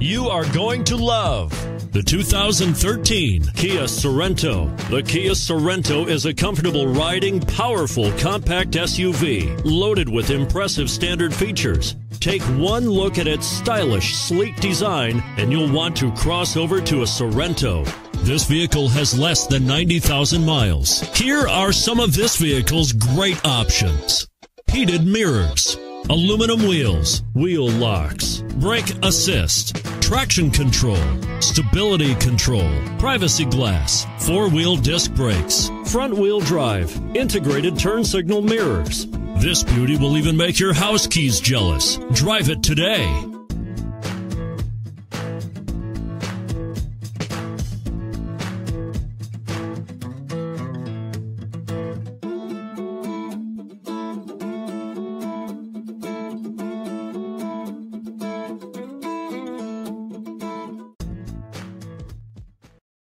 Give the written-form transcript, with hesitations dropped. you are going to love the 2013 Kia Sorento. The Kia Sorento is a comfortable riding, powerful, compact SUV loaded with impressive standard features. Take one look at its stylish, sleek design and you'll want to cross over to a Sorento. This vehicle has less than 90,000 miles. Here are some of this vehicle's great options: heated mirrors, aluminum wheels, wheel locks, brake assist, traction control, stability control, privacy glass, four-wheel disc brakes, front-wheel drive, integrated turn signal mirrors. This beauty will even make your house keys jealous. Drive it today.